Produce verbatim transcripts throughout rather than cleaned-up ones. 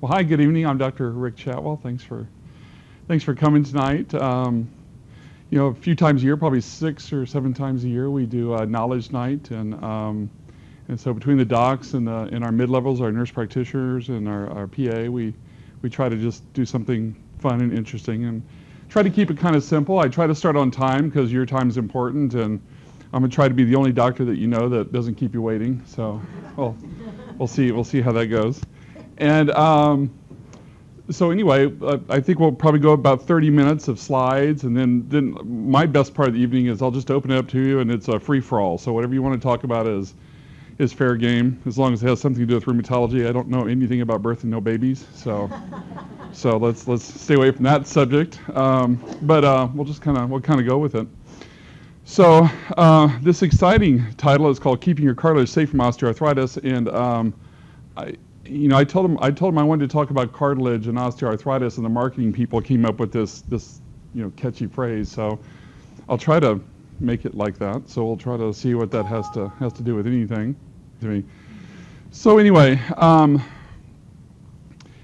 Well, hi, good evening. I'm Doctor Rick Chatwell. Thanks for, thanks for coming tonight. Um, you know, a few times a year, probably six or seven times a year, we do a knowledge night, and um, and so between the docs and the and our mid levels, our nurse practitioners, and our, our P A, we we try to just do something fun and interesting, and try to keep it kind of simple. I try to start on time because your time's important, and I'm gonna try to be the only doctor that you know that doesn't keep you waiting. So, well, we'll see. We'll see how that goes. And um, so anyway, uh, I think we'll probably go about thirty minutes of slides, and then, then my best part of the evening is I'll just open it up to you, and it's a free-for-all. So whatever you want to talk about is, is fair game, as long as it has something to do with rheumatology. I don't know anything about birth and no babies, so so let's let's stay away from that subject. Um, but uh, we'll just kind of we'll kind of go with it. So uh, this exciting title is called "Keeping Your Cartilage Safe from Osteoarthritis," and um, I. You know, I told them I told them I wanted to talk about cartilage and osteoarthritis, and the marketing people came up with this this you know catchy phrase. So I'll try to make it like that. So we'll try to see what that has to has to do with anything to me. So anyway, um,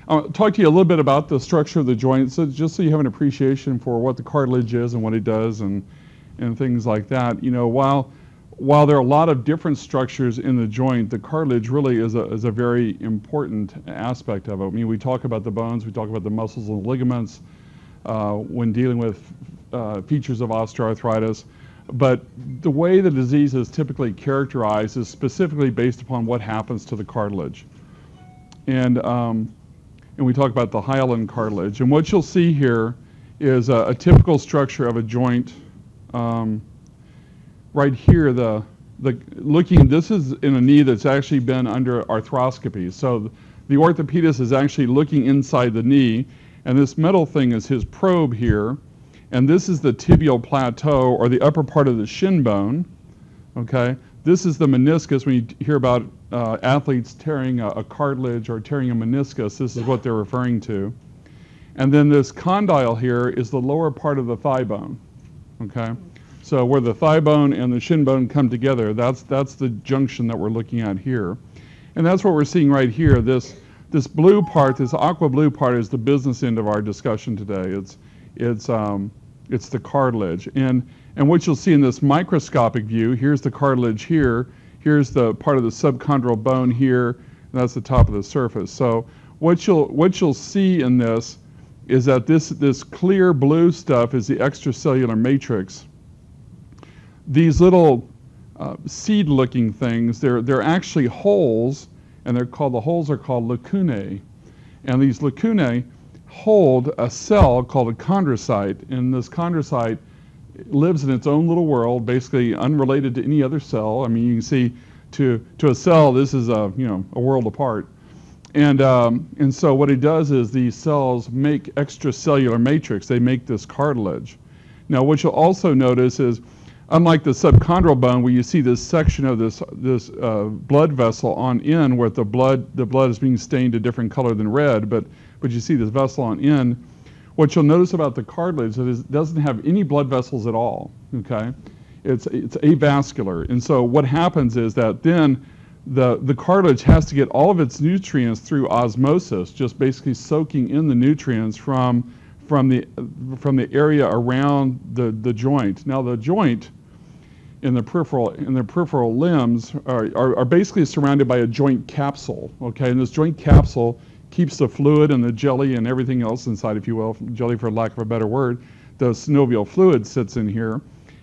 I'll talk to you a little bit about the structure of the joint, so just so you have an appreciation for what the cartilage is and what it does, and and things like that. You know, while While there are a lot of different structures in the joint, the cartilage really is a, is a very important aspect of it. I mean, we talk about the bones, we talk about the muscles and the ligaments uh, when dealing with uh, features of osteoarthritis, but the way the disease is typically characterized is specifically based upon what happens to the cartilage. And, um, and we talk about the hyaline cartilage. And what you'll see here is a, a typical structure of a joint. Um, Right here, the the looking. This is in a knee that's actually been under arthroscopy. So the orthopedist is actually looking inside the knee, and this metal thing is his probe here, and this is the tibial plateau or the upper part of the shin bone. Okay, this is the meniscus. When you hear about uh, athletes tearing a, a cartilage or tearing a meniscus, this is what they're referring to. And then this condyle here is the lower part of the thigh bone. Okay. So where the thigh bone and the shin bone come together, that's that's the junction that we're looking at here. And that's what we're seeing right here. This this blue part, this aqua blue part, is the business end of our discussion today. It's it's um it's the cartilage. And and what you'll see in this microscopic view, here's the cartilage here, here's the part of the subchondral bone here, and that's the top of the surface. So what you'll what you'll see in this is that this this clear blue stuff is the extracellular matrix. These little uh, seed-looking things, they're, they're actually holes, and they're called, the holes are called lacunae. And these lacunae hold a cell called a chondrocyte, and this chondrocyte lives in its own little world, basically unrelated to any other cell. I mean, you can see to, to a cell, this is a, you know, a world apart. And, um, and so what it does is these cells make extracellular matrix. They make this cartilage. Now, what you'll also notice is, unlike the subchondral bone, where you see this section of this this uh, blood vessel on end, where the blood the blood is being stained a different color than red, but but you see this vessel on end. What you'll notice about the cartilage is it doesn't have any blood vessels at all. Okay, it's it's avascular, and so what happens is that then the the cartilage has to get all of its nutrients through osmosis, just basically soaking in the nutrients from from the from the area around the the joint. Now the joint. In the peripheral, in the peripheral limbs are, are, are basically surrounded by a joint capsule, okay? And this joint capsule keeps the fluid and the jelly and everything else inside, if you will, jelly for lack of a better word. The synovial fluid sits in here,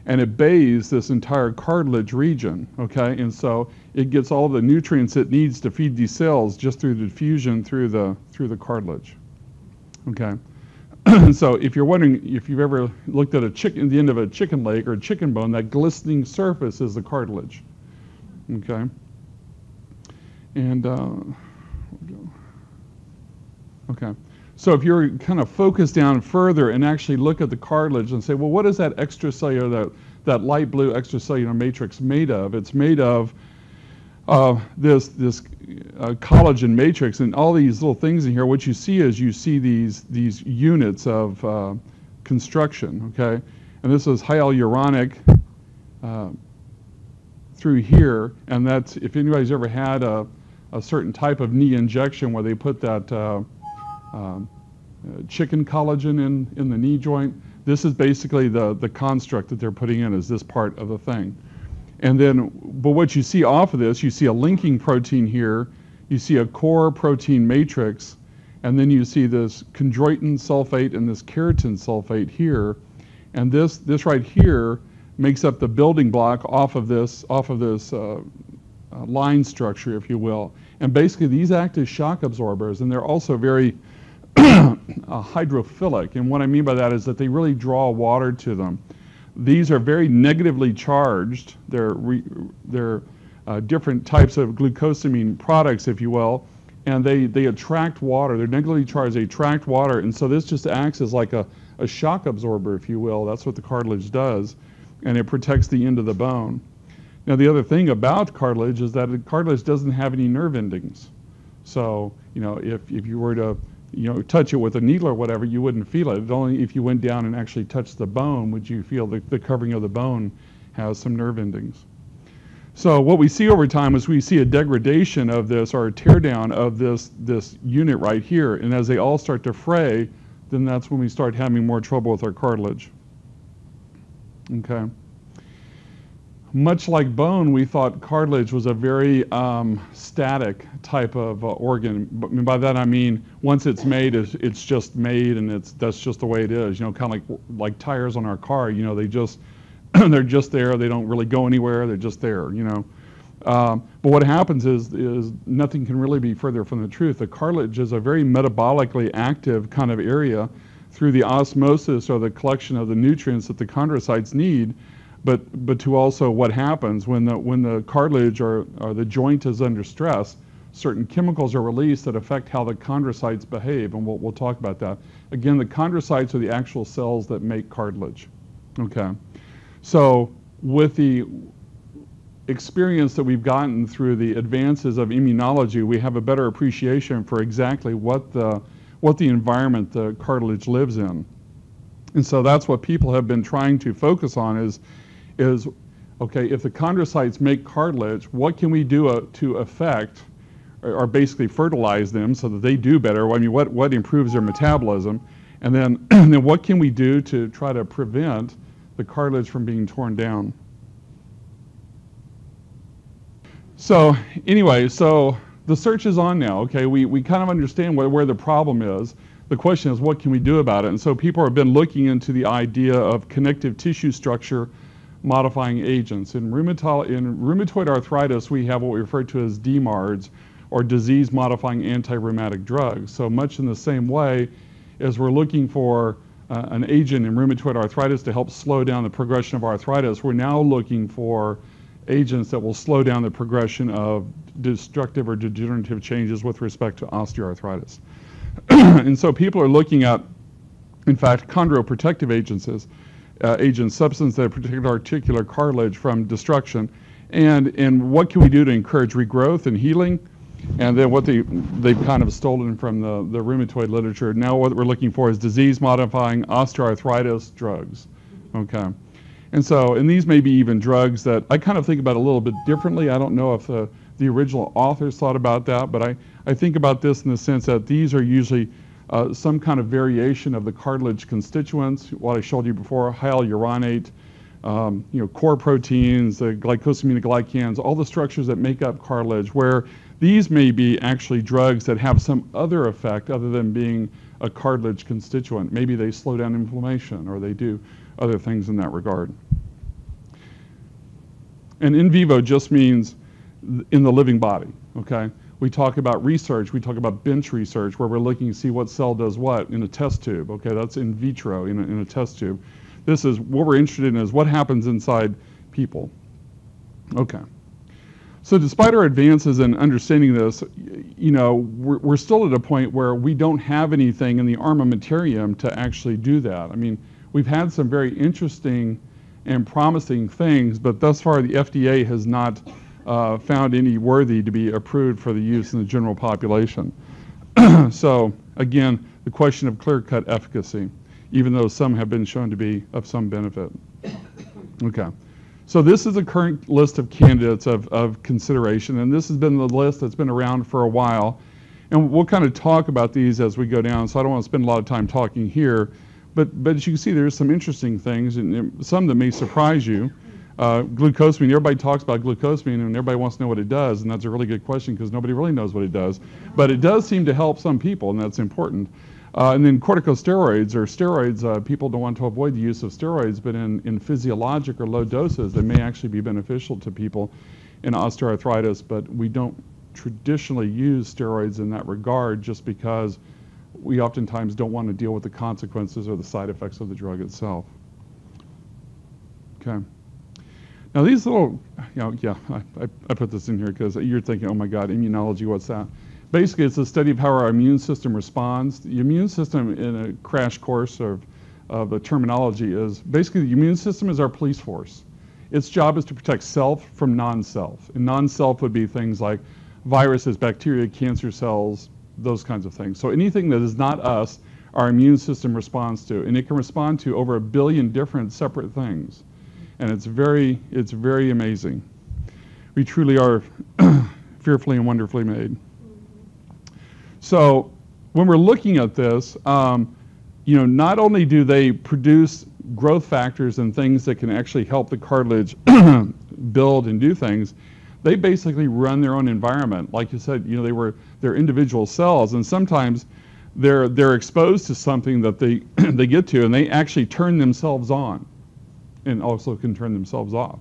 and it bathes this entire cartilage region, okay? And so it gets all the nutrients it needs to feed these cells just through the diffusion through the, through the cartilage, okay? So if you're wondering if you've ever looked at a chicken, the end of a chicken leg or a chicken bone, that glistening surface is the cartilage. Okay. And uh, okay. So if you're kind of focused down further and actually look at the cartilage and say, well, what is that extracellular, that that light blue extracellular matrix made of? It's made of uh, this this. Uh, collagen matrix and all these little things in here. What you see is you see these these units of uh, construction, okay? And this is hyaluronic uh, through here, and that's, if anybody's ever had a, a certain type of knee injection where they put that uh, um, uh, chicken collagen in, in the knee joint. This is basically the, the construct that they're putting in, is this part of the thing. And then, but what you see off of this, you see a linking protein here, you see a core protein matrix, and then you see this chondroitin sulfate and this keratin sulfate here. And this, this right here makes up the building block off of this, off of this uh, uh, line structure, if you will. And basically, these act as shock absorbers, and they're also very uh, hydrophilic. And what I mean by that is that they really draw water to them. These are very negatively charged. They're, re, they're uh, different types of glucosamine products, if you will, and they, they attract water. They're negatively charged. They attract water, and so this just acts as like a, a shock absorber, if you will. That's what the cartilage does, and it protects the end of the bone. Now, the other thing about cartilage is that the cartilage doesn't have any nerve endings. So, you know, if, if you were to, you know, touch it with a needle or whatever, you wouldn't feel it. Only if you went down and actually touched the bone would you feel that the covering of the bone has some nerve endings. So what we see over time is we see a degradation of this, or a teardown of this, this unit right here. And as they all start to fray, then that's when we start having more trouble with our cartilage. Okay. Much like bone, we thought cartilage was a very um, static type of uh, organ. But by that I mean, once it's made, it's, it's just made, and it's that's just the way it is. You know, kind of like like tires on our car. You know, they just they're just there. They don't really go anywhere. They're just there. You know. Um, but what happens is is nothing can really be further from the truth. The cartilage is a very metabolically active kind of area through the osmosis or the collection of the nutrients that the chondrocytes need. But, but to also what happens when the, when the cartilage or, or the joint is under stress, certain chemicals are released that affect how the chondrocytes behave, and we'll, we'll talk about that. Again, the chondrocytes are the actual cells that make cartilage, okay? So with the experience that we've gotten through the advances of immunology, we have a better appreciation for exactly what the, what the environment the cartilage lives in. And so that's what people have been trying to focus on is, is, okay, if the chondrocytes make cartilage, what can we do uh, to affect or, or basically fertilize them so that they do better? I mean, what, what improves their metabolism? And then, and then what can we do to try to prevent the cartilage from being torn down? So anyway, so the search is on now, okay? We, we kind of understand where, where the problem is. The question is, what can we do about it? And so people have been looking into the idea of connective tissue structure modifying agents. In, rheumato in rheumatoid arthritis, we have what we refer to as D MARDs, or disease-modifying anti-rheumatic drugs. So much in the same way as we're looking for uh, an agent in rheumatoid arthritis to help slow down the progression of arthritis, we're now looking for agents that will slow down the progression of destructive or degenerative changes with respect to osteoarthritis. And so people are looking at, in fact, chondroprotective agents as Uh, agent substance that protect articular cartilage from destruction, and and what can we do to encourage regrowth and healing, and then what they they've kind of stolen from the the rheumatoid literature. Now what we're looking for is disease-modifying osteoarthritis drugs, okay, and so and these may be even drugs that I kind of think about a little bit differently. I don't know if the the original authors thought about that, but I I think about this in the sense that these are usually Uh, some kind of variation of the cartilage constituents, what I showed you before, hyaluronate, um, you know, core proteins, the glycosaminoglycans, all the structures that make up cartilage, where these may be actually drugs that have some other effect other than being a cartilage constituent. Maybe they slow down inflammation, or they do other things in that regard. And in vivo just means in the living body, okay? We talk about research, we talk about bench research, where we're looking to see what cell does what in a test tube. Okay, that's in vitro, in a, in a test tube. This is what we're interested in, is what happens inside people. Okay. So despite our advances in understanding this, you know, we're, we're still at a point where we don't have anything in the armamentarium to actually do that. I mean, we've had some very interesting and promising things, but thus far the F D A has not Uh, found any worthy to be approved for the use in the general population. So again, the question of clear-cut efficacy, even though some have been shown to be of some benefit. Okay, so this is the current list of candidates of, of consideration, and this has been the list that's been around for a while. And we'll kind of talk about these as we go down, so I don't want to spend a lot of time talking here. But, but as you can see, there's some interesting things, and some that may surprise you. Uh, glucosamine, everybody talks about glucosamine, and everybody wants to know what it does, and that's a really good question because nobody really knows what it does. But it does seem to help some people, and that's important. Uh, and then corticosteroids or steroids, uh, people don't want to avoid the use of steroids, but in, in physiologic or low doses, they may actually be beneficial to people in osteoarthritis, but we don't traditionally use steroids in that regard just because we oftentimes don't want to deal with the consequences or the side effects of the drug itself. Okay. Now these little, you know, yeah, I, I put this in here because you're thinking, oh my God, immunology, what's that? Basically, it's a study of how our immune system responds. The immune system, in a crash course of, of the terminology, is basically the immune system is our police force. Its job is to protect self from non-self. And non-self would be things like viruses, bacteria, cancer cells, those kinds of things. So anything that is not us, our immune system responds to. And it can respond to over a billion different separate things. And it's very, it's very amazing. We truly are fearfully and wonderfully made. So when we're looking at this, um, you know, not only do they produce growth factors and things that can actually help the cartilage build and do things, they basically run their own environment. Like you said, you know, they were their individual cells, and sometimes they're they're exposed to something that they they get to, and they actually turn themselves on, and also can turn themselves off.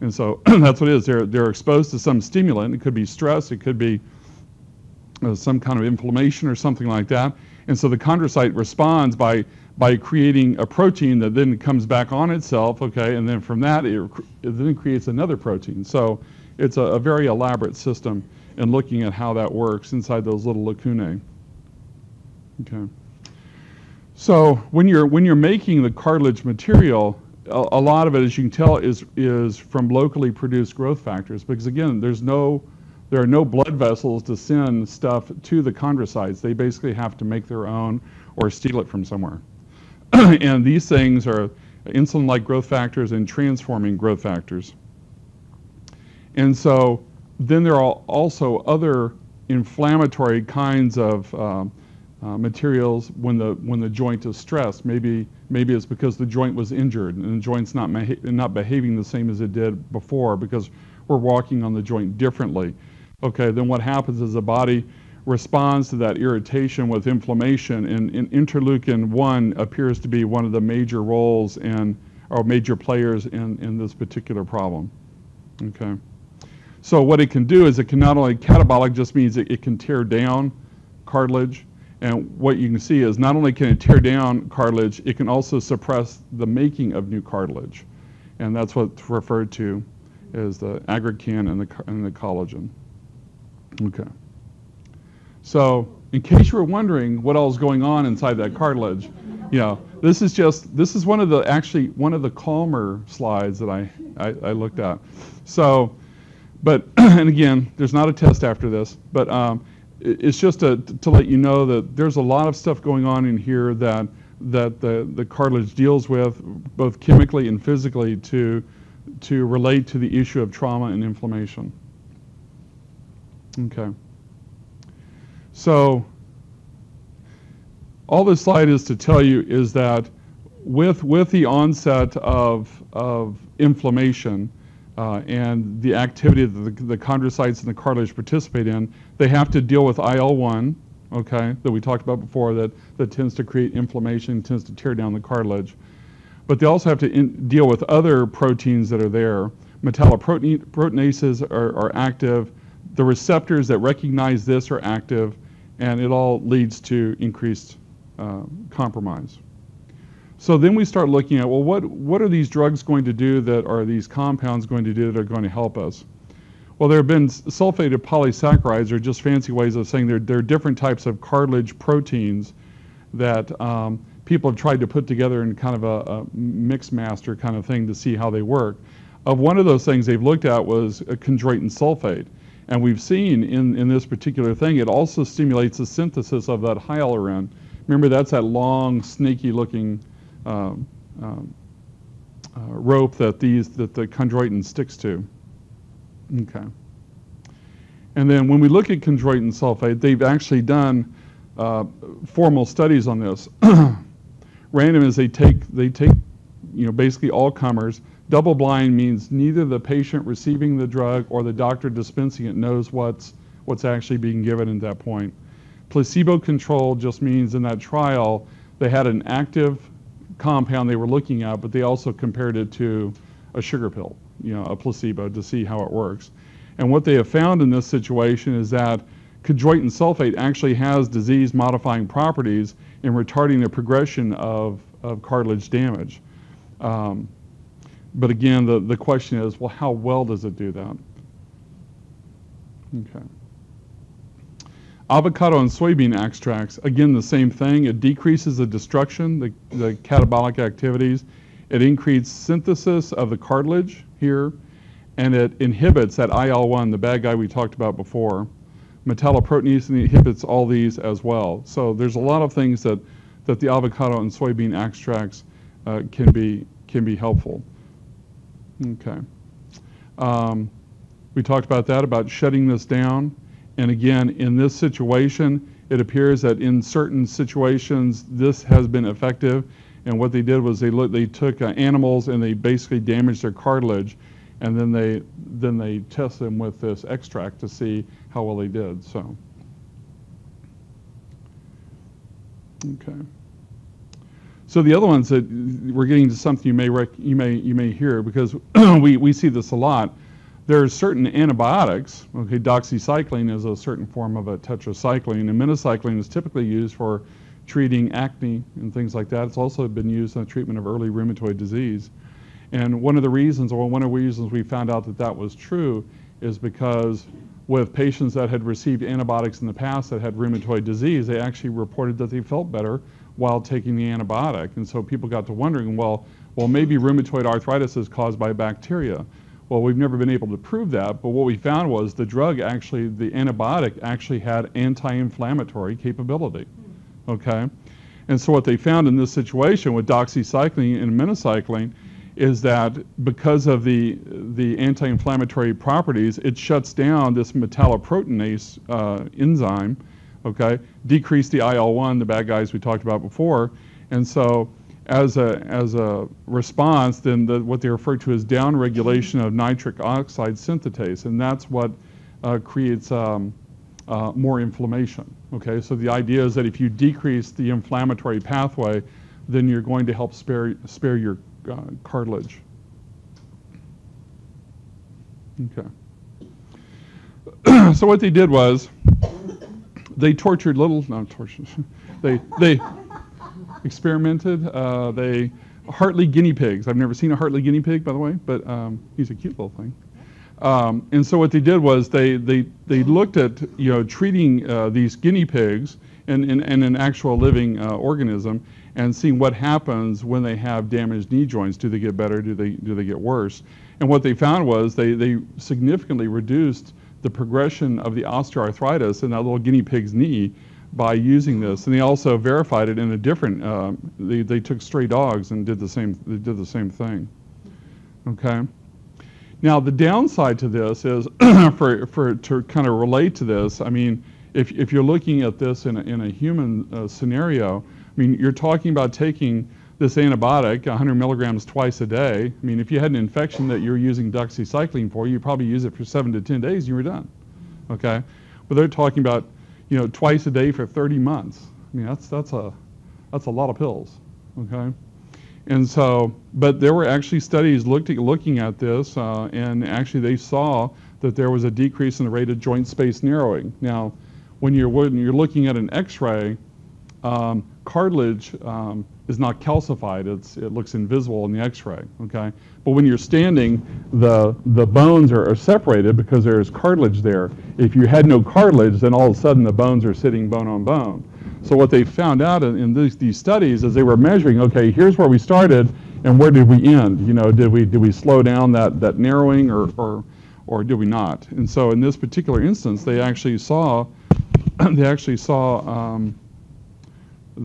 And so that's what it is. They're they're exposed to some stimulant. It could be stress. It could be uh, some kind of inflammation or something like that. And so the chondrocyte responds by by creating a protein that then comes back on itself. Okay, and then from that it, it then creates another protein. So it's a, a very elaborate system and looking at how that works inside those little lacunae. Okay. So when you're when you're making the cartilage material, a, a lot of it, as you can tell, is is from locally produced growth factors, because again, there's no there are no blood vessels to send stuff to the chondrocytes. They basically have to make their own or steal it from somewhere. And these things are insulin-like growth factors and transforming growth factors. And so then there are also other inflammatory kinds of um, uh, materials when the when the joint is stressed. Maybe maybe it's because the joint was injured and the joint's not not behaving the same as it did before because we're walking on the joint differently. Okay, then what happens is the body responds to that irritation with inflammation, and, and interleukin one appears to be one of the major roles and or major players in in this particular problem. Okay. So what it can do is it can not only, catabolic just means it, it can tear down cartilage, and what you can see is not only can it tear down cartilage, it can also suppress the making of new cartilage, and that's what's referred to as the aggrecan and the, and the collagen. Okay. So in case you were wondering what all is going on inside that cartilage, you know, this is just, this is one of the, actually one of the calmer slides that I, I, I looked at. So, but, and again, there's not a test after this, but um, it, it's just a, to let you know that there's a lot of stuff going on in here that, that the, the cartilage deals with, both chemically and physically, to, to relate to the issue of trauma and inflammation. Okay. So all this slide is to tell you is that with, with the onset of, of inflammation uh, and the activity that the, the chondrocytes and the cartilage participate in, they have to deal with I L one, okay, that we talked about before, that, that tends to create inflammation, tends to tear down the cartilage. But they also have to in, deal with other proteins that are there. Metalloproteinases are, are active. The receptors that recognize this are active, and it all leads to increased uh, compromise. So then we start looking at, well, what, what are these drugs going to do that are these compounds going to do that are going to help us? Well, there have been sulfated polysaccharides, or just fancy ways of saying there, there are different types of cartilage proteins that um, people have tried to put together in kind of a, a mixed master kind of thing to see how they work. Of one of those things they've looked at was chondroitin sulfate. And we've seen in, in this particular thing, it also stimulates the synthesis of that hyaluron. Remember, that's that long, snaky-looking um, um, uh, rope that these that the chondroitin sticks to. Okay. And then when we look at chondroitin sulfate, they've actually done uh, formal studies on this. Random is they take, they take, you know, basically all comers. Double blind means neither the patient receiving the drug or the doctor dispensing it knows what's, what's actually being given at that point. Placebo controlled just means in that trial, they had an active compound they were looking at, but they also compared it to a sugar pill, you know, a placebo to see how it works. And what they have found in this situation is that chondroitin sulfate actually has disease-modifying properties in retarding the progression of, of cartilage damage. Um, but again, the, the question is, well, how well does it do that? Okay. Avocado and soybean extracts, again, the same thing. It decreases the destruction, the, the catabolic activities. It increases synthesis of the cartilage here, and it inhibits that I L one, the bad guy we talked about before. Metalloproteinase and it inhibits all these as well. So there's a lot of things that, that the avocado and soybean extracts uh, can, be, can be helpful. Okay. Um, we talked about that, about shutting this down. And again, in this situation, it appears that in certain situations, this has been effective. And what they did was they, looked, they took uh, animals and they basically damaged their cartilage. And then they then they test them with this extract to see how well they did. So, okay. So the other ones that we're getting to something you may rec you may you may hear because we we see this a lot. There are certain antibiotics. Okay, doxycycline is a certain form of a tetracycline, and minocycline is typically used for treating acne and things like that. It's also been used in the treatment of early rheumatoid disease. And one of the reasons, or one of the reasons we found out that that was true is because with patients that had received antibiotics in the past that had rheumatoid disease, they actually reported that they felt better while taking the antibiotic. And so people got to wondering, well, well, maybe rheumatoid arthritis is caused by bacteria. Well, we've never been able to prove that, but what we found was the drug actually, the antibiotic actually had anti-inflammatory capability, okay? And so what they found in this situation with doxycycline and minocycline is that because of the, the anti-inflammatory properties, it shuts down this metalloproteinase uh, enzyme, okay? Decreased the I L one, the bad guys we talked about before. And so as a, as a response, then the, what they refer to as downregulation of nitric oxide synthetase, and that's what uh, creates um, uh, more inflammation, okay? So the idea is that if you decrease the inflammatory pathway, then you're going to help spare, spare your Uh, cartilage. Okay. So what they did was they tortured little, no, tortured, they, they experimented. Uh, they, Hartley guinea pigs. I've never seen a Hartley guinea pig, by the way, but um, he's a cute little thing. Um, and so what they did was they, they, they looked at, you know, treating uh, these guinea pigs and in, in, in an actual living uh, organism, and seeing what happens when they have damaged knee joints. Do they get better? Do they, do they get worse? And what they found was they, they significantly reduced the progression of the osteoarthritis in that little guinea pig's knee by using this. And they also verified it in a different, uh, they, they took stray dogs and did the same, they did the same thing, okay? Now the downside to this is, for, for to kind of relate to this, I mean, if, if you're looking at this in a, in a human uh, scenario, I mean, you're talking about taking this antibiotic one hundred milligrams twice a day. I mean, if you had an infection that you're using doxycycline for, you probably use it for seven to ten days and you were done, okay? But they're talking about, you know, twice a day for thirty months. I mean, that's, that's, a, that's a lot of pills, okay? And so, but there were actually studies looked at, looking at this, uh, and actually they saw that there was a decrease in the rate of joint space narrowing. Now, when you're, when you're looking at an X-ray, Um, cartilage um, is not calcified. It's, it looks invisible in the X-ray, okay? But when you're standing, the, the bones are, are separated because there's cartilage there. If you had no cartilage, then all of a sudden the bones are sitting bone on bone. So what they found out in, in these, these studies is they were measuring, okay, here's where we started and where did we end? You know, did we, did we slow down that, that narrowing or, or, or did we not? And so in this particular instance, they actually saw, they actually saw um,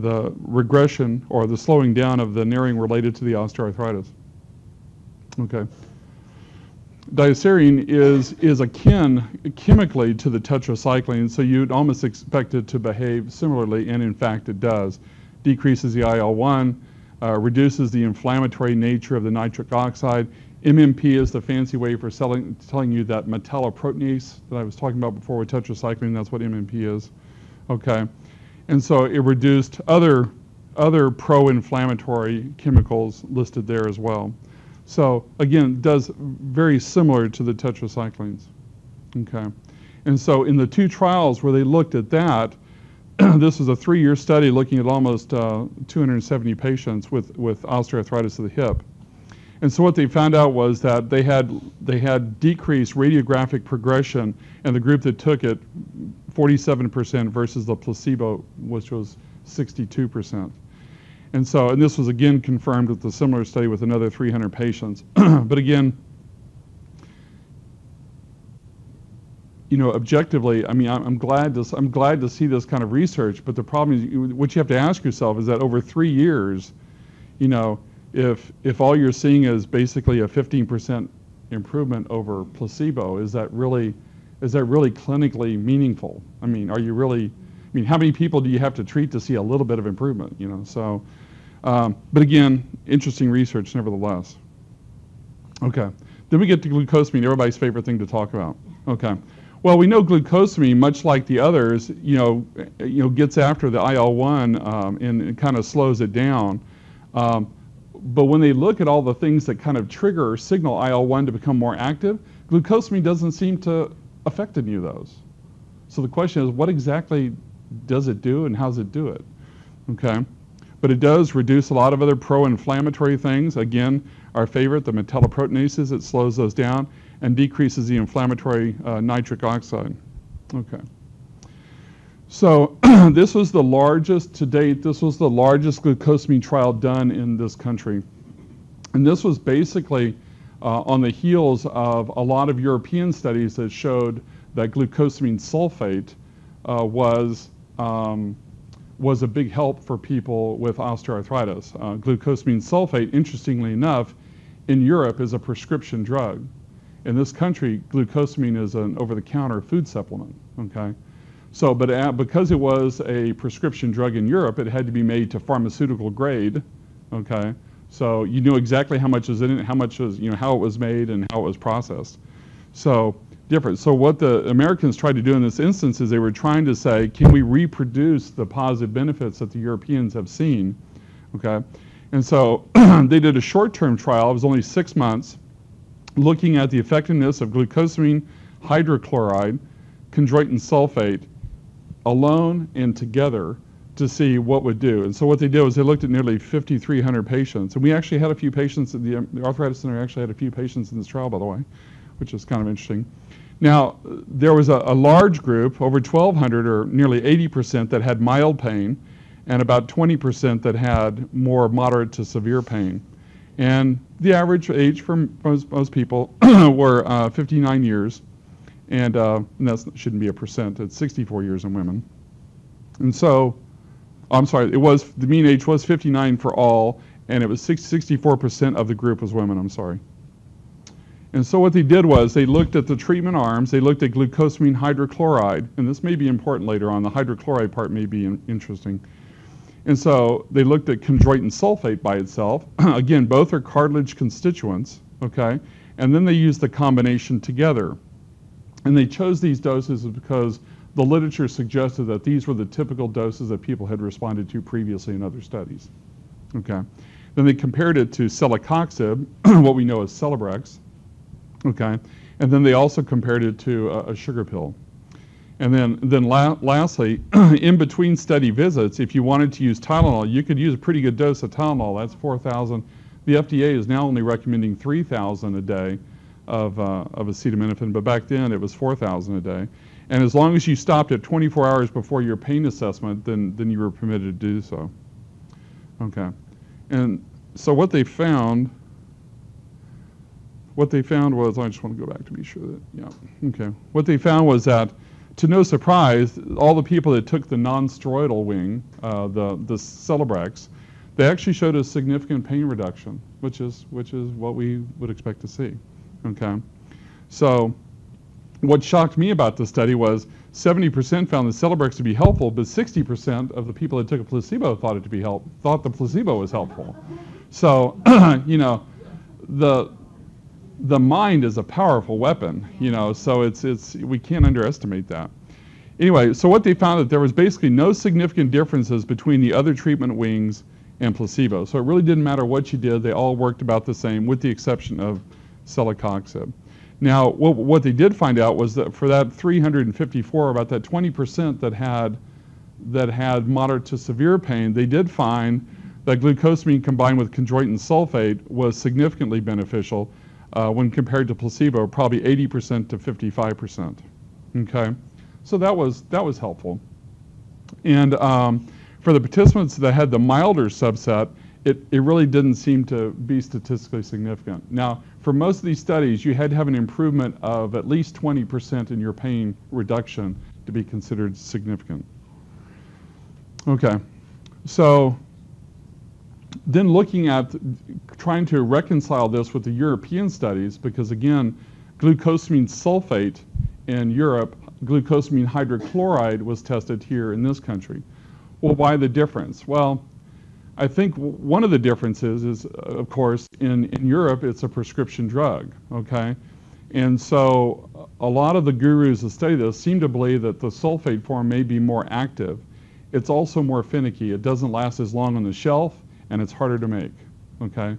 the regression or the slowing down of the narrowing related to the osteoarthritis. Okay. Diacerin is, is akin chemically to the tetracycline, so you'd almost expect it to behave similarly, and in fact it does. Decreases the I L one, uh, reduces the inflammatory nature of the nitric oxide. M M P is the fancy way for selling, telling you that metalloproteinase that I was talking about before with tetracycline, that's what M M P is. Okay, and so it reduced other, other pro-inflammatory chemicals listed there as well. So again, does very similar to the tetracyclines, okay? And so in the two trials where they looked at that, this was a three-year study looking at almost uh, two hundred seventy patients with, with osteoarthritis of the hip. And so what they found out was that they had, they had decreased radiographic progression in the group that took it, forty-seven percent versus the placebo, which was sixty-two percent. And so, and this was again confirmed with a similar study with another three hundred patients. But again, you know, objectively, I mean, I'm, I'm glad to I'm glad to see this kind of research. But the problem is, what you have to ask yourself is that over three years, you know, if if all you're seeing is basically a fifteen percent improvement over placebo, is that really is that really clinically meaningful? I mean, are you really? I mean, how many people do you have to treat to see a little bit of improvement, you know? So, um, but again, interesting research nevertheless. Okay, then we get to glucosamine, everybody's favorite thing to talk about. Okay, well, we know glucosamine, much like the others, you know, you know gets after the I L one um, and it kind of slows it down. Um, but when they look at all the things that kind of trigger or signal I L one to become more active, glucosamine doesn't seem to affect any of those. So the question is, what exactly does it do and how does it do it? Okay, but it does reduce a lot of other pro-inflammatory things. Again, our favorite, the metalloproteinases, it slows those down and decreases the inflammatory uh, nitric oxide. Okay, so this was the largest to date, this was the largest glucosamine trial done in this country. And this was basically uh, on the heels of a lot of European studies that showed that glucosamine sulfate uh, was Um, was a big help for people with osteoarthritis. Uh, glucosamine sulfate, interestingly enough, in Europe is a prescription drug. In this country, glucosamine is an over-the-counter food supplement, okay? So, but uh, because it was a prescription drug in Europe, it had to be made to pharmaceutical grade, okay? So you knew exactly how much was in it, how much was, you know, how it was made and how it was processed. So, different. So what the Americans tried to do in this instance is they were trying to say, can we reproduce the positive benefits that the Europeans have seen? Okay, and so they did a short-term trial, it was only six months, looking at the effectiveness of glucosamine, hydrochloride, chondroitin sulfate alone and together to see what would do. And so what they did was they looked at nearly fifty-three hundred patients, and we actually had a few patients, at the, the Arthritis Center actually had a few patients in this trial, by the way, which is kind of interesting. Now, there was a, a large group, over twelve hundred or nearly eighty percent that had mild pain and about twenty percent that had more moderate to severe pain. And the average age for most, most people were uh, fifty-nine years, and, uh, and that shouldn't be a percent, it's sixty-four years in women. And so, I'm sorry, it was, the mean age was fifty-nine for all, and it was sixty-four percent of the group was women, I'm sorry. And so what they did was they looked at the treatment arms, they looked at glucosamine hydrochloride, and this may be important later on, the hydrochloride part may be in interesting. And so they looked at chondroitin sulfate by itself. Again, both are cartilage constituents, okay? And then they used the combination together. And they chose these doses because the literature suggested that these were the typical doses that people had responded to previously in other studies, okay? Then they compared it to Celecoxib, what we know as Celebrex. Okay, and then they also compared it to a, a sugar pill. And then, then la lastly, in between study visits, if you wanted to use Tylenol, you could use a pretty good dose of Tylenol, that's four thousand. The F D A is now only recommending three thousand a day of, uh, of acetaminophen, but back then it was four thousand a day. And as long as you stopped at twenty-four hours before your pain assessment, then, then you were permitted to do so. Okay, and so what they found What they found was, I just want to go back to be sure that, yeah, okay. What they found was that, to no surprise, all the people that took the non-steroidal wing, uh, the, the Celebrex, they actually showed a significant pain reduction, which is, which is what we would expect to see, okay? So what shocked me about the study was seventy percent found the Celebrex to be helpful, but sixty percent of the people that took a placebo thought it to be help, thought the placebo was helpful. So, you know, the the mind is a powerful weapon, you know, so it's it's we can't underestimate that. Anyway, so what they found that there was basically no significant differences between the other treatment wings and placebo. So it really didn't matter what you did, they all worked about the same with the exception of Celecoxib. Now, what, what they did find out was that for that three hundred fifty-four, about that twenty percent that had, that had moderate to severe pain, they did find that glucosamine combined with chondroitin sulfate was significantly beneficial uh, when compared to placebo, probably eighty percent to fifty-five percent, okay? So that was, that was helpful. And um, for the participants that had the milder subset, It, it really didn't seem to be statistically significant. Now, for most of these studies, you had to have an improvement of at least twenty percent in your pain reduction to be considered significant. Okay, so then looking at trying to reconcile this with the European studies, because again, glucosamine sulfate in Europe, glucosamine hydrochloride was tested here in this country. Well, why the difference? Well, I think one of the differences is, of course, in, in Europe, it's a prescription drug, okay? And so a lot of the gurus that study this seem to believe that the sulfate form may be more active. It's also more finicky. It doesn't last as long on the shelf, and it's harder to make, okay?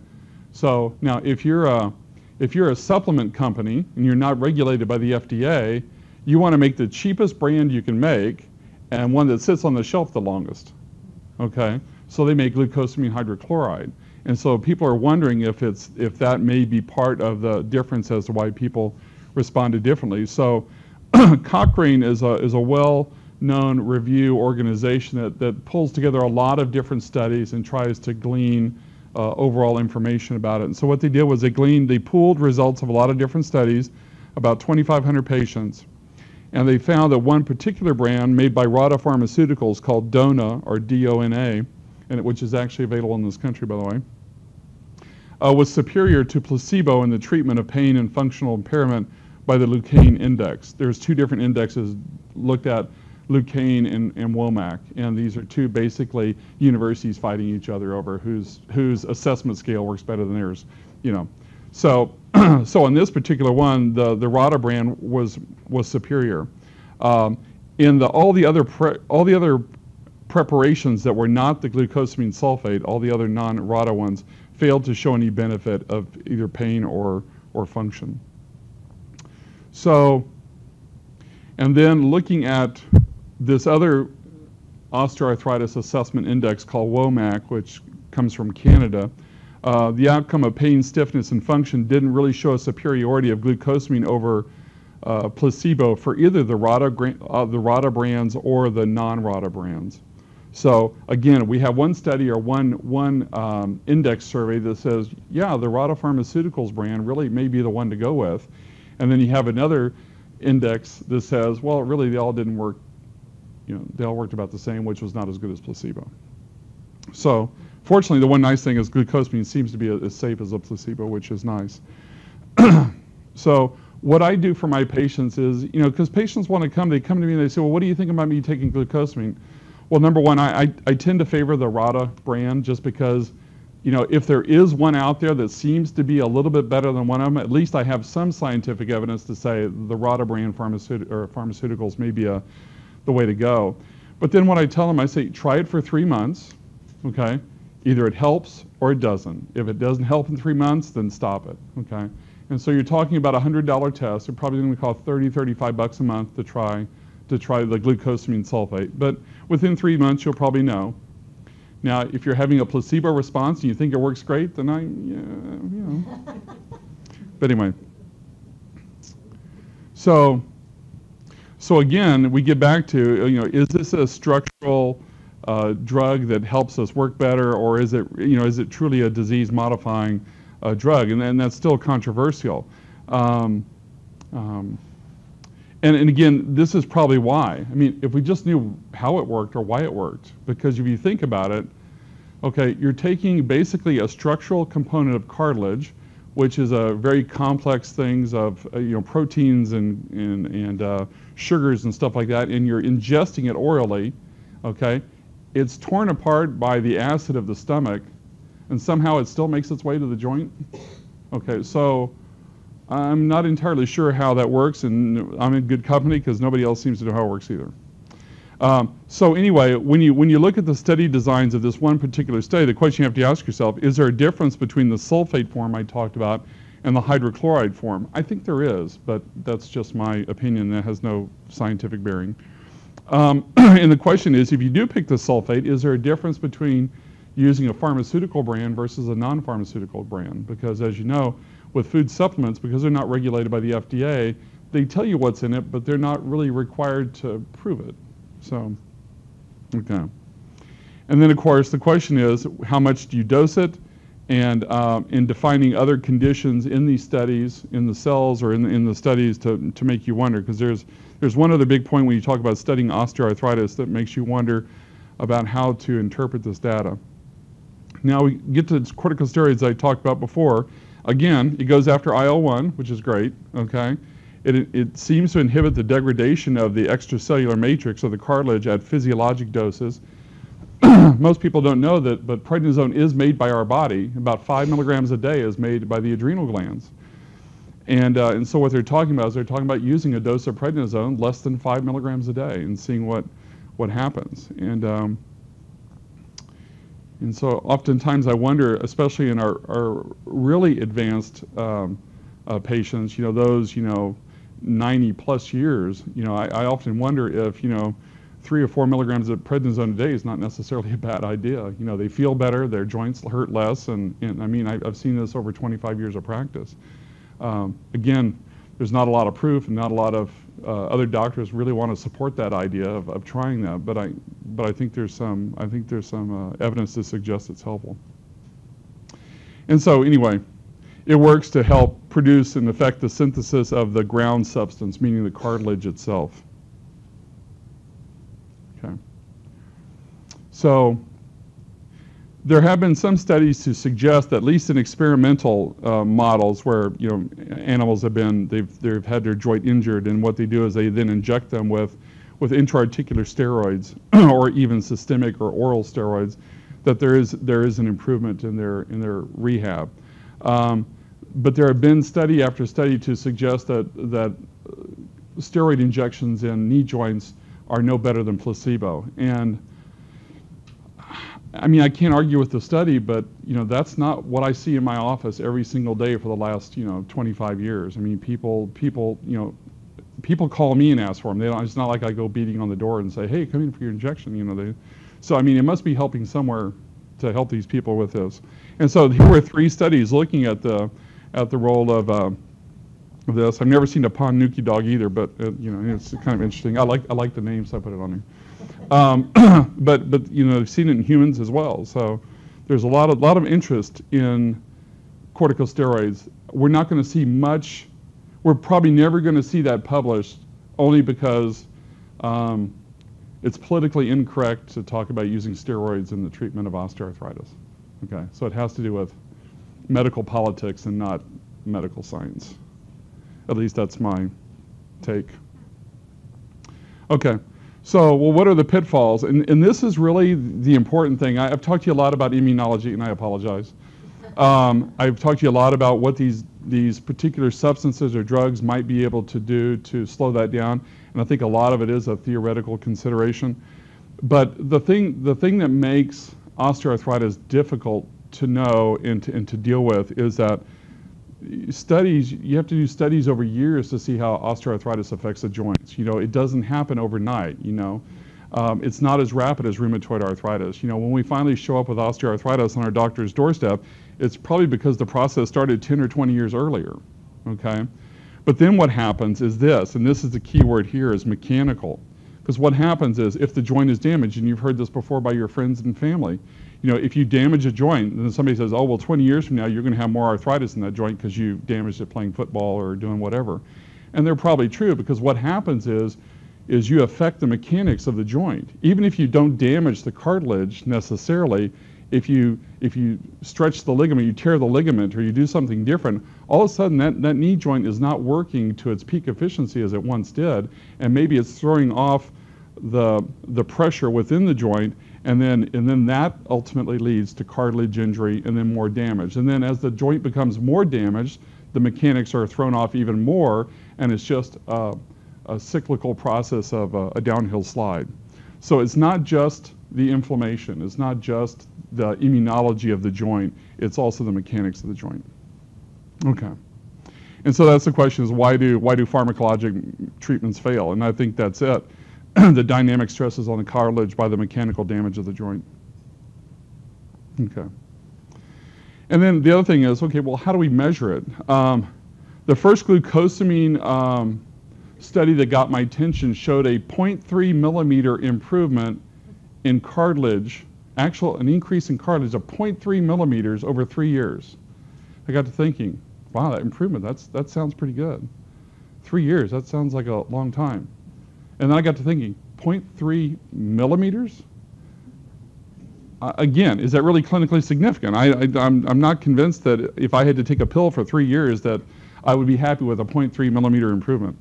So now, if you're a, if you're a supplement company and you're not regulated by the F D A, you want to make the cheapest brand you can make and one that sits on the shelf the longest, okay? So they make glucosamine hydrochloride. And so people are wondering if it's if that may be part of the difference as to why people responded differently. So Cochrane is a, is a well-known review organization that, that pulls together a lot of different studies and tries to glean uh, overall information about it. And so what they did was they gleaned, they pooled results of a lot of different studies, about twenty-five hundred patients. And they found that one particular brand made by Rotta Pharmaceuticals called Dona, or D O N A, and it, which is actually available in this country, by the way, uh, was superior to placebo in the treatment of pain and functional impairment by the Lequesne index. There's two different indexes looked at, Lequesne and, and WOMAC, and these are two basically universities fighting each other over whose whose assessment scale works better than theirs, you know. So, so on this particular one, the the Rotta brand was was superior. Um, in the all the other pre, all the other preparations that were not the glucosamine sulfate, all the other non-Rotta ones, failed to show any benefit of either pain or, or function. So, and then looking at this other osteoarthritis assessment index called WOMAC, which comes from Canada, uh, the outcome of pain, stiffness, and function didn't really show a superiority of glucosamine over uh, placebo for either the Rotta, uh, the Rotta brands or the non-Rotta brands. So again, we have one study or one, one um, index survey that says, yeah, the Rotta Pharmaceuticals brand really may be the one to go with. And then you have another index that says, well, really they all didn't work, you know, they all worked about the same, which was not as good as placebo. So fortunately, the one nice thing is glucosamine seems to be as safe as a placebo, which is nice. So what I do for my patients is, you know, because patients want to come, they come to me and they say, well, what do you think about me taking glucosamine? Well, number one, I, I, I tend to favor the Rotta brand just because, you know, if there is one out there that seems to be a little bit better than one of them, at least I have some scientific evidence to say the Rotta brand pharmaceut or pharmaceuticals may be a, the way to go. But then what I tell them, I say, try it for three months, okay? Either it helps or it doesn't. If it doesn't help in three months, then stop it, okay? And so you're talking about a one hundred dollar test. It probably going to cost thirty, thirty-five bucks a month to try to try the glucosamine sulfate, but within three months you'll probably know. Now, if you're having a placebo response and you think it works great, then I, yeah, you know. But anyway, so so again, we get back to, you know, is this a structural uh, drug that helps us work better, or is it, you know, is it truly a disease-modifying uh, drug? And, and that's still controversial. Um, um, And, and again, this is probably why. I mean, if we just knew how it worked or why it worked, because if you think about it, okay, you're taking basically a structural component of cartilage, which is a very complex things of uh, you know, proteins and and, and uh, sugars and stuff like that, and you're ingesting it orally, okay, it's torn apart by the acid of the stomach, and somehow it still makes its way to the joint. Okay, so I'm not entirely sure how that works, and I'm in good company because nobody else seems to know how it works either. Um, so anyway, when you, when you look at the study designs of this one particular study, the question you have to ask yourself, is there a difference between the sulfate form I talked about and the hydrochloride form? I think there is, but that's just my opinion. That has no scientific bearing. Um, and the question is, if you do pick the sulfate, is there a difference between using a pharmaceutical brand versus a non-pharmaceutical brand? Because as you know, with food supplements, because they're not regulated by the F D A, they tell you what's in it, but they're not really required to prove it. So, okay. And then, of course, the question is, how much do you dose it? And um, in defining other conditions in these studies, in the cells or in the, in the studies to, to make you wonder, because there's, there's one other big point when you talk about studying osteoarthritis that makes you wonder about how to interpret this data. Now we get to corticosteroids I talked about before. Again, it goes after I L one, which is great, okay? It, it seems to inhibit the degradation of the extracellular matrix or the cartilage at physiologic doses. Most people don't know that, but prednisone is made by our body. About five milligrams a day is made by the adrenal glands. And, uh, and so what they're talking about is they're talking about using a dose of prednisone less than five milligrams a day and seeing what, what happens. And, um, and so oftentimes I wonder, especially in our, our really advanced um, uh, patients, you know, those, you know, ninety plus years, you know, I, I often wonder if, you know, three or four milligrams of prednisone a day is not necessarily a bad idea. You know, they feel better, their joints hurt less, and, and I mean, I, I've seen this over twenty-five years of practice. Um, again, there's not a lot of proof and not a lot of uh, other doctors really want to support that idea of, of trying that, but I, but I think there's some, I think there's some uh, evidence to suggest it's helpful. And so anyway, it works to help produce and affect the synthesis of the ground substance, meaning the cartilage itself. Okay. So there have been some studies to suggest, at least in experimental uh, models, where you know animals have been they've they've had their joint injured, and what they do is they then inject them with with intra-articular steroids or even systemic or oral steroids, that there is there is an improvement in their in their rehab. Um, but there have been study after study to suggest that, that steroid injections in knee joints are no better than placebo. And I mean, I can't argue with the study, but you know, that's not what I see in my office every single day for the last, you know, twenty-five years. I mean, people, people, you know, people call me and ask for them. They don't, it's not like I go beating on the door and say, hey, come in for your injection, you know. They, so I mean, it must be helping somewhere to help these people with this. And so here were three studies looking at the at the role of uh, this. I've never seen a Ponnuki dog either, but uh, you know, it's kind of interesting. I like I like the name, so I put it on here. Um, but but you know, I've seen it in humans as well. So there's a lot of lot of interest in corticosteroids. We're not going to see much. We're probably never going to see that published, only because um, it's politically incorrect to talk about using steroids in the treatment of osteoarthritis. Okay, so it has to do with medical politics and not medical science. At least that's my take. Okay, so well, what are the pitfalls? And, and this is really the important thing. I, I've talked to you a lot about immunology, and I apologize. Um, I've talked to you a lot about what these, these particular substances or drugs might be able to do to slow that down, and I think a lot of it is a theoretical consideration. But the thing, the thing that makes osteoarthritis difficult to know and to, and to deal with is that studies, you have to do studies over years to see how osteoarthritis affects the joints. You know, it doesn't happen overnight, you know. Um, it's not as rapid as rheumatoid arthritis. You know, when we finally show up with osteoarthritis on our doctor's doorstep, it's probably because the process started ten or twenty years earlier, okay? But then what happens is this, and this is the key word here, is mechanical. Because what happens is, if the joint is damaged, and you've heard this before by your friends and family, you know, if you damage a joint, then somebody says, oh, well, twenty years from now, you're going to have more arthritis in that joint because you damaged it playing football or doing whatever. And they're probably true, because what happens is, is you affect the mechanics of the joint. Even if you don't damage the cartilage necessarily, if you if you stretch the ligament, you tear the ligament, or you do something different, all of a sudden that, that knee joint is not working to its peak efficiency as it once did, and maybe it's throwing off the the pressure within the joint, and then and then that ultimately leads to cartilage injury and then more damage. And then as the joint becomes more damaged, the mechanics are thrown off even more, and it's just uh, a cyclical process of a, a downhill slide. So it's not just the inflammation, it's not just the immunology of the joint, it's also the mechanics of the joint. Okay. And so that's the question, is why do, why do pharmacologic treatments fail? And I think that's it. The dynamic stresses on the cartilage by the mechanical damage of the joint. Okay. And then the other thing is, okay, well, how do we measure it? Um, the first glucosamine um, study that got my attention showed a zero point three millimeter improvement in cartilage, actual an increase in cartilage of zero point three millimeters over three years. I got to thinking, wow, that improvement, that's, that sounds pretty good. Three years, that sounds like a long time. And then I got to thinking, zero point three millimeters? Uh, again, is that really clinically significant? I, I, I'm, I'm not convinced that if I had to take a pill for three years that I would be happy with a zero point three millimeter improvement.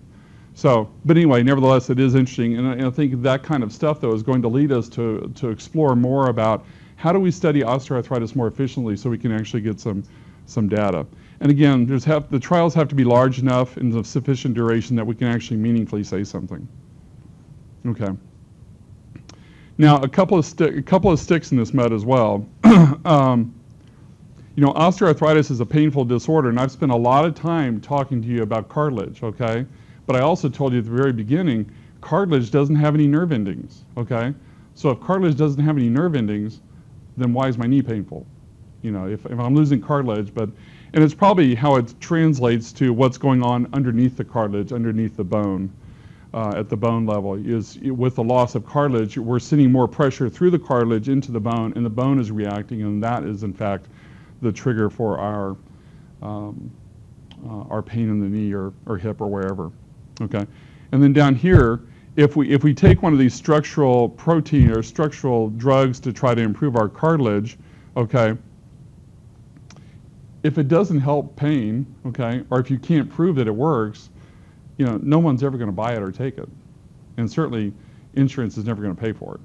So, but anyway, nevertheless, it is interesting, and I, and I think that kind of stuff, though, is going to lead us to, to explore more about how do we study osteoarthritis more efficiently so we can actually get some, some data. And again, there's have, the trials have to be large enough and of sufficient duration that we can actually meaningfully say something. Okay. Now, a couple of, a couple of sticks in this mud as well. um, you know, osteoarthritis is a painful disorder, and I've spent a lot of time talking to you about cartilage, okay? But I also told you at the very beginning, cartilage doesn't have any nerve endings, okay? So if cartilage doesn't have any nerve endings, then why is my knee painful? You know, if, if I'm losing cartilage, but, and it's probably how it translates to what's going on underneath the cartilage, underneath the bone, uh, at the bone level, is with the loss of cartilage, we're sending more pressure through the cartilage into the bone, and the bone is reacting, and that is, in fact, the trigger for our, um, uh, our pain in the knee or, or hip or wherever. Okay, and then down here, if we if we take one of these structural protein or structural drugs to try to improve our cartilage, okay, if it doesn't help pain, okay, or if you can't prove that it works, you know, no one's ever going to buy it or take it, and certainly insurance is never going to pay for it.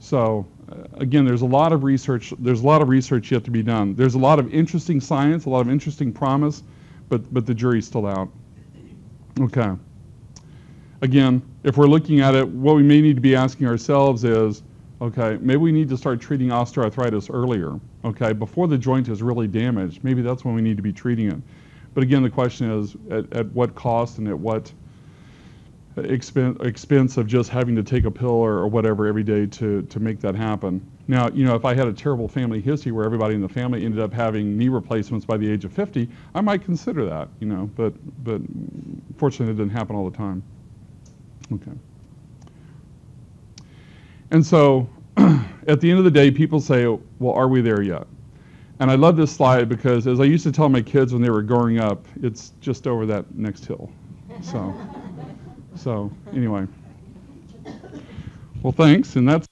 So uh, again, there's a lot of research. There's a lot of research yet to be done. There's a lot of interesting science, a lot of interesting promise, but but the jury's still out. Okay. Again, if we're looking at it, what we may need to be asking ourselves is, okay, maybe we need to start treating osteoarthritis earlier, okay, before the joint is really damaged. Maybe that's when we need to be treating it. But again, the question is, at, at what cost and at what expense, expense of just having to take a pill or, or whatever every day to, to make that happen. Now, you know, if I had a terrible family history where everybody in the family ended up having knee replacements by the age of fifty, I might consider that, you know, but, but fortunately it didn't happen all the time. Okay. And so at the end of the day, people say, well, are we there yet? And I love this slide because as I used to tell my kids when they were growing up, it's just over that next hill. So, so anyway, well, thanks. And that's